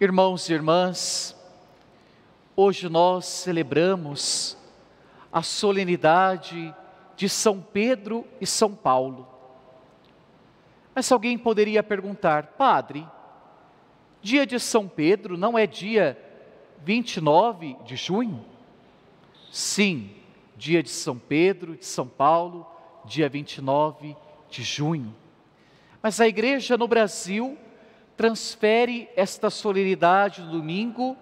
Irmãos e irmãs, hoje nós celebramos a solenidade de São Pedro e São Paulo. Mas alguém poderia perguntar: Padre, dia de São Pedro não é dia 29 de junho? Sim, dia de São Pedro e de São Paulo, dia 29 de junho. Mas a Igreja no Brasil transfere esta solenidade do domingo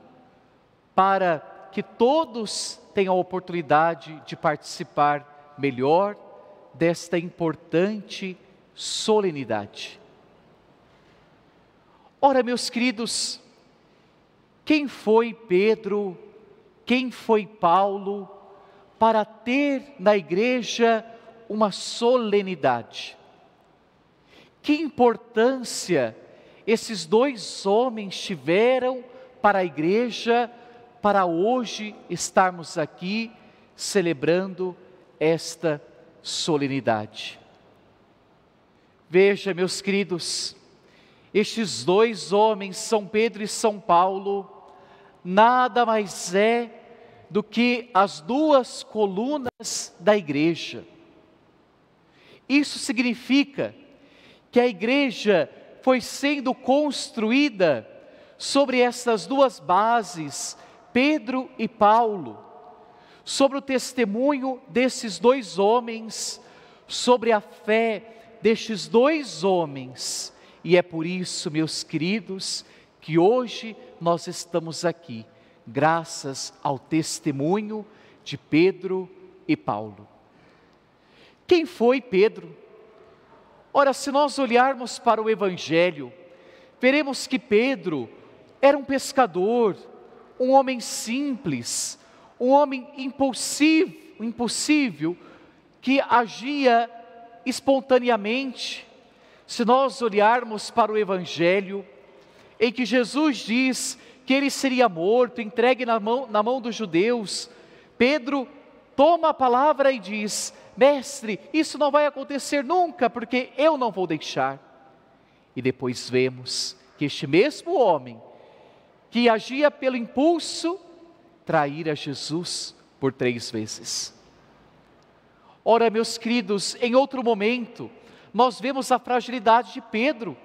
para que todos tenham a oportunidade de participar melhor desta importante solenidade. Ora, meus queridos, quem foi Pedro, quem foi Paulo, para ter na Igreja uma solenidade? Que importância esses dois homens tiveram para a Igreja, para hoje estarmos aqui celebrando esta solenidade. Veja, meus queridos, estes dois homens, São Pedro e São Paulo, nada mais é do que as duas colunas da Igreja. Isso significa que a Igreja foi sendo construída sobre essas duas bases, Pedro e Paulo, sobre o testemunho desses dois homens, sobre a fé destes dois homens. E é por isso, meus queridos, que hoje nós estamos aqui, graças ao testemunho de Pedro e Paulo. Quem foi Pedro? Ora, se nós olharmos para o Evangelho, veremos que Pedro era um pescador, um homem simples, um homem impossível, que agia espontaneamente. Se nós olharmos para o Evangelho, em que Jesus diz que ele seria morto, entregue na mão dos judeus, Pedro toma a palavra e diz: Mestre, isso não vai acontecer nunca, porque eu não vou deixar. E depois vemos que este mesmo homem, que agia pelo impulso, traíra Jesus por 3 vezes. Ora, meus queridos, em outro momento, nós vemos a fragilidade de Pedro.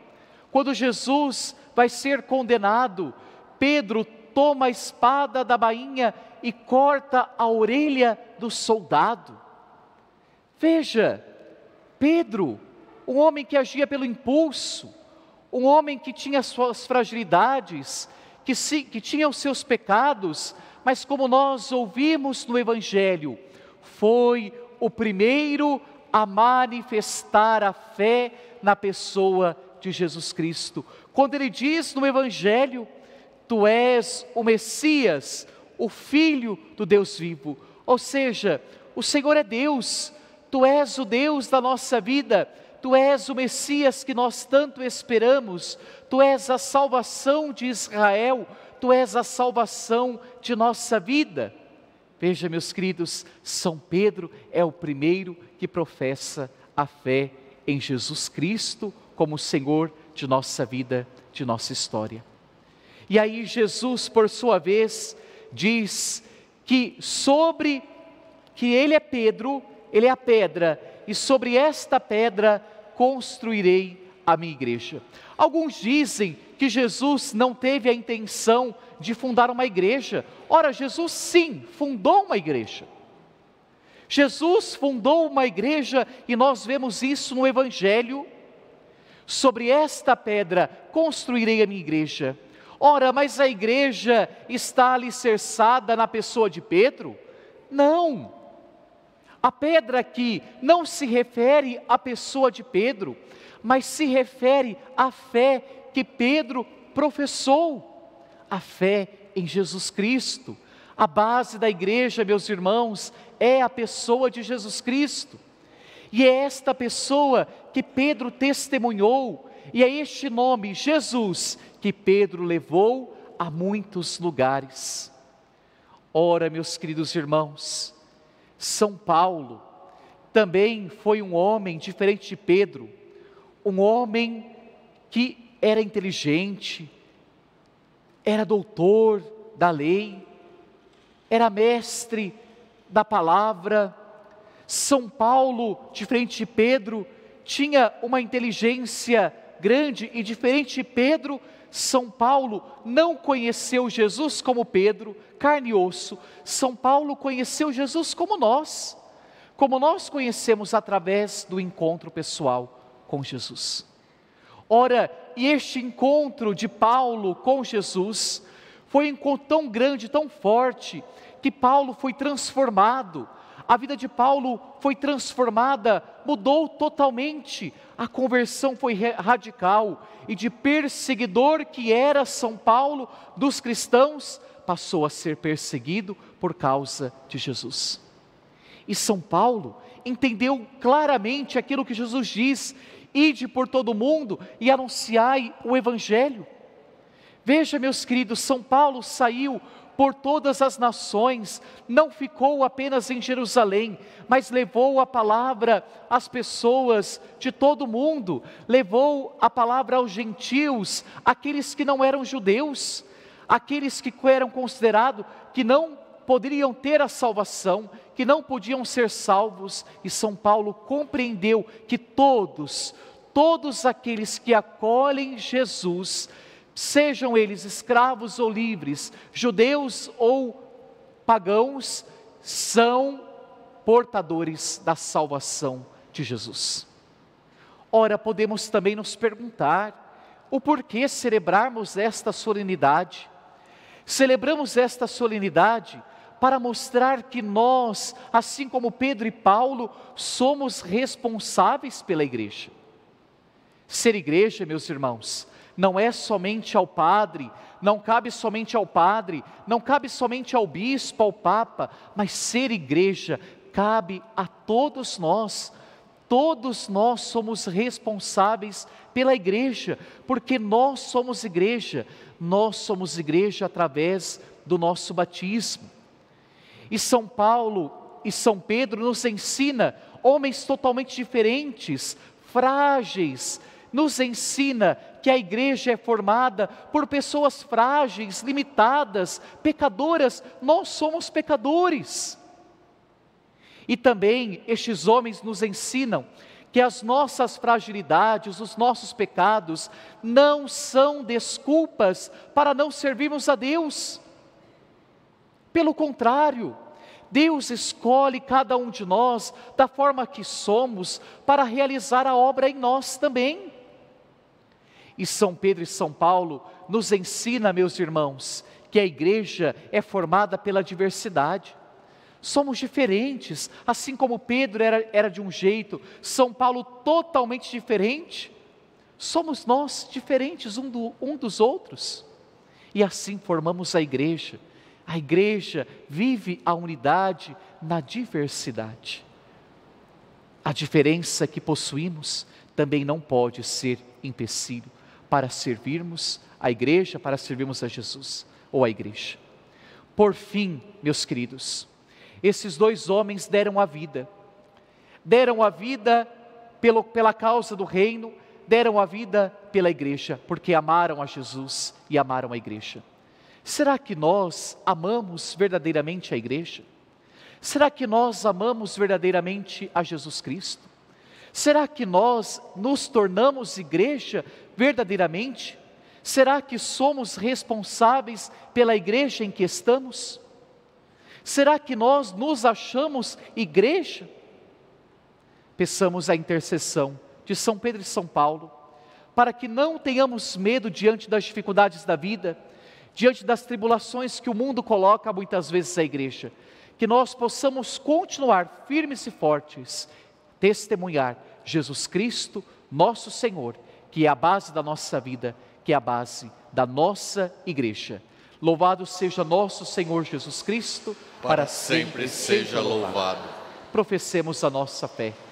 Quando Jesus vai ser condenado, Pedro toma a espada da bainha e corta a orelha do soldado. Veja, Pedro, um homem que agia pelo impulso, um homem que tinha suas fragilidades, que tinha os seus pecados, mas como nós ouvimos no Evangelho, foi o primeiro a manifestar a fé na pessoa de Jesus Cristo. Quando ele diz no Evangelho: Tu és o Messias, o Filho do Deus vivo. Ou seja, o Senhor é Deus. Tu és o Deus da nossa vida, Tu és o Messias que nós tanto esperamos, Tu és a salvação de Israel, Tu és a salvação de nossa vida. Veja, meus queridos, São Pedro é o primeiro que professa a fé em Jesus Cristo como Senhor de nossa vida, de nossa história. E aí Jesus, por sua vez, diz que Ele é Pedro, Ele é a pedra, e sobre esta pedra construirei a minha igreja. Alguns dizem que Jesus não teve a intenção de fundar uma igreja. Ora, Jesus sim, fundou uma igreja. Jesus fundou uma igreja e nós vemos isso no Evangelho. Sobre esta pedra construirei a minha igreja. Ora, mas a igreja está alicerçada na pessoa de Pedro? Não. A pedra aqui não se refere à pessoa de Pedro, mas se refere à fé que Pedro professou, a fé em Jesus Cristo. A base da igreja, meus irmãos, é a pessoa de Jesus Cristo. E é esta pessoa que Pedro testemunhou, e é este nome, Jesus, que Pedro levou a muitos lugares. Ora, meus queridos irmãos, São Paulo também foi um homem diferente de Pedro, um homem que era inteligente, era doutor da lei, era mestre da palavra. São Paulo, diferente de Pedro, tinha uma inteligência grande, e diferente de Pedro, São Paulo não conheceu Jesus como Pedro, carne e osso. São Paulo conheceu Jesus como nós conhecemos através do encontro pessoal com Jesus. Ora, e este encontro de Paulo com Jesus foi um encontro tão grande, tão forte, que Paulo foi transformado. A vida de Paulo foi transformada, mudou totalmente. A conversão foi radical, e de perseguidor que era São Paulo dos cristãos, passou a ser perseguido por causa de Jesus. E São Paulo entendeu claramente aquilo que Jesus diz: ide por todo mundo e anunciai o Evangelho. Veja, meus queridos, São Paulo saiu por todas as nações, não ficou apenas em Jerusalém, mas levou a palavra às pessoas de todo mundo, levou a palavra aos gentios, aqueles que não eram judeus, aqueles que eram considerados que não poderiam ter a salvação, que não podiam ser salvos. E São Paulo compreendeu que todos aqueles que acolhem Jesus, sejam eles escravos ou livres, judeus ou pagãos, são portadores da salvação de Jesus. Ora, podemos também nos perguntar o porquê celebrarmos esta solenidade. Celebramos esta solenidade para mostrar que nós, assim como Pedro e Paulo, somos responsáveis pela igreja. Ser igreja, meus irmãos, não é somente ao padre, não cabe somente ao padre, não cabe somente ao bispo, ao papa, mas ser igreja cabe a todos nós. Todos nós somos responsáveis pela igreja, porque nós somos igreja através do nosso batismo. E São Paulo e São Pedro nos ensina, homens totalmente diferentes, frágeis, nos ensina que a igreja é formada por pessoas frágeis, limitadas, pecadoras. Nós somos pecadores. E também estes homens nos ensinam que as nossas fragilidades, os nossos pecados, não são desculpas para não servirmos a Deus. Pelo contrário, Deus escolhe cada um de nós da forma que somos para realizar a obra em nós também. E São Pedro e São Paulo nos ensina, meus irmãos, que a igreja é formada pela diversidade. Somos diferentes, assim como Pedro era de um jeito, São Paulo totalmente diferente. Somos nós diferentes um dos outros. E assim formamos a igreja. A igreja vive a unidade na diversidade. A diferença que possuímos também não pode ser empecilho para servirmos a igreja, para servirmos a Jesus ou a igreja. Por fim, meus queridos, esses dois homens deram a vida pela causa do reino, deram a vida pela igreja, porque amaram a Jesus e amaram a igreja. Será que nós amamos verdadeiramente a igreja? Será que nós amamos verdadeiramente a Jesus Cristo? Será que nós nos tornamos igreja verdadeiramente? Será que somos responsáveis pela igreja em que estamos? Será que nós nos achamos igreja? Peçamos a intercessão de São Pedro e São Paulo, para que não tenhamos medo diante das dificuldades da vida, diante das tribulações que o mundo coloca muitas vezes à igreja, que nós possamos continuar firmes e fortes, testemunhar Jesus Cristo, nosso Senhor, que é a base da nossa vida, que é a base da nossa igreja. Louvado seja nosso Senhor Jesus Cristo, para sempre seja louvado. Professemos a nossa fé.